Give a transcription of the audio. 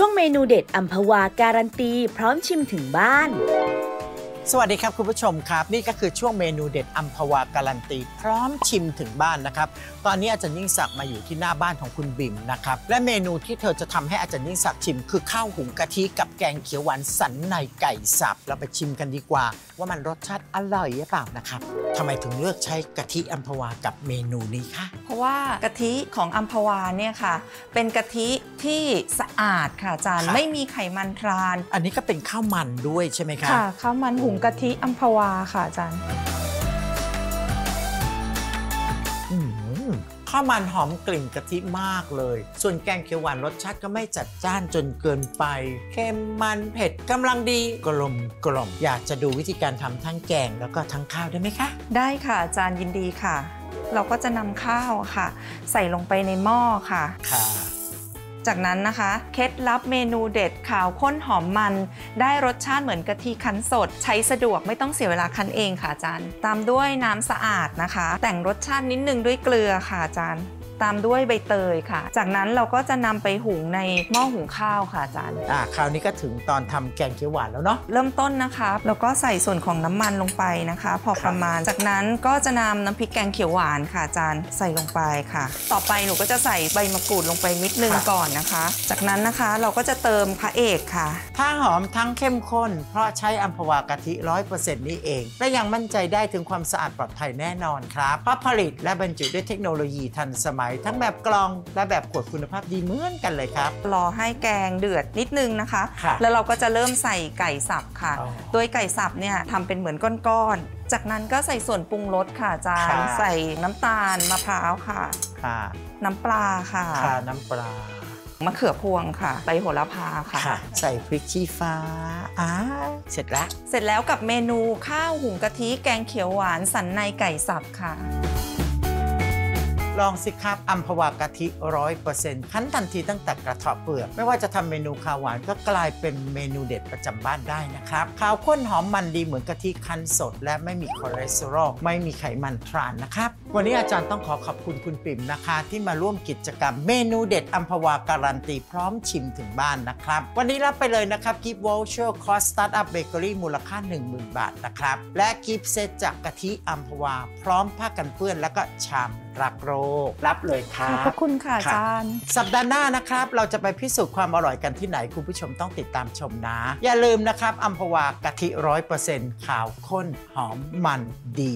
ช่วงเมนูเด็ดอัมพวาการันตีพร้อมชิมถึงบ้านสวัสดีครับคุณผู้ชมครับนี่ก็คือช่วงเมนูเด็ดอัมพวาการันตีพร้อมชิมถึงบ้านนะครับตอนนี้อาจารย์ยิ่งศักดิ์มาอยู่ที่หน้าบ้านของคุณบิ่มนะครับและเมนูที่เธอจะทำให้อาจารย์ยิ่งศักดิ์ชิมคือข้าวหุงกะทิกับแกงเขียวหวานสันในไก่สับเราไปชิมกันดีกว่าว่ามันรสชาติอร่อยหรือเปล่านะครับทำไมถึงเลือกใช้กะทิอัมพวากับเมนูนี้คะเพราะว่ากะทิของอัมพวาเนี่ยค่ะเป็นกะทิที่สะอาดค่ะอาจารย์ไม่มีไขมันทรานอันนี้ก็เป็นข้าวมันด้วยใช่ไหมคะค่ะข้าวมันหุงกะทิอัมพวาค่ะอาจารย์ข้าวมันหอมกลิ่นกะทิมากเลยส่วนแกงเขียวหวานรสชาติก็ไม่จัดจ้านจนเกินไปเค็มมันเผ็ดกำลังดีกลมกล่อมอยากจะดูวิธีการทำทั้งแกงแล้วก็ทั้งข้าวได้ไหมคะได้ค่ะอาจารย์ยินดีค่ะเราก็จะนำข้าวค่ะใส่ลงไปในหม้อค่ะจากนั้นนะคะเคล็ดลับเมนูเด็ดขาวข้นหอมมันได้รสชาติเหมือนกะทิคั้นสดใช้สะดวกไม่ต้องเสียเวลาคั้นเองค่ะอาจารย์ตามด้วยน้ำสะอาดนะคะแต่งรสชาตินิดนึงด้วยเกลือค่ะอาจารย์ตามด้วยใบเตยค่ะจากนั้นเราก็จะนำไปหุงในหม้อหุงข้าวค่ะอาจารย์คราวนี้ก็ถึงตอนทำแกงเขียวหวานแล้วเนาะเริ่มต้นนะคะแล้วก็ใส่ส่วนของน้ำมันลงไปนะคะพอประมาณจากนั้นก็จะนำน้ำพริกแกงเขียวหวานค่ะอาจารย์ใส่ลงไปค่ะต่อไปหนูก็จะใส่ใบมะกรูดลงไปนิดนึงก่อนนะคะจากนั้นนะคะเราก็จะเติมพระเอกค่ะทั้งหอมทั้งเข้มข้นเพราะใช้อัมพวากะทิ 100% นี่เองและยังมั่นใจได้ถึงความสะอาดปลอดภัยแน่นอนครับเพราะผลิตและบรรจุด้วยเทคโนโลยีทันสมัยทั้งแบบกลองและแบบขวดคุณภาพดีเหมือนกันเลยครับรอให้แกงเดือดนิดนึงนะคะแล้วเราก็จะเริ่มใส่ไก่สับค่ะโดยไก่สับเนี่ยทำเป็นเหมือนก้อนๆจากนั้นก็ใส่ส่วนปรุงรสค่ะอาจารย์ใส่น้ำตาลมะพร้าวค่ะน้ำปลาค่ะน้ำปลามะเขือพวงค่ะใบโหระพาค่ะใส่พริกชี้ฟ้าเสร็จแล้วกับเมนูข้าวหุงกะทิแกงเขียวหวานสันในไก่สับค่ะลองสิครับอัมพวากะทิ 100% คั้นทันทีตั้งแต่กระเทาะเปลือกไม่ว่าจะทำเมนูข้าวหวานก็กลายเป็นเมนูเด็ดประจำบ้านได้นะครับข้าวข้นหอมมันดีเหมือนกะทิคั้นสดและไม่มีคอเลสเตอรอลไม่มีไขมันทรานนะครับวันนี้อาจารย์ต้องขอขอบคุณคุณปิ่มนะคะที่มาร่วมกิจกรรมเมนูเด็ดอัมพวาการันตีพร้อมชิมถึงบ้านนะครับวันนี้รับไปเลยนะครับกิฟต์วอลเชอร์คอร์สสตาร์ทอัพเบเกอรี่มูลค่า 10,000 บาทนะครับและกิฟต์เซตจากกะทิอัมพวาพร้อมผ้ากันเปื้อนและก็ชามรักโรรับเลยค่ะขอบคุณค่ะอาจารย์สัปดาห์หน้านะครับเราจะไปพิสูจน์ความอร่อยกันที่ไหนคุณผู้ชมต้องติดตามชมนะอย่าลืมนะครับอัมพวากะทิ 100% ขาวข้นหอมมันดี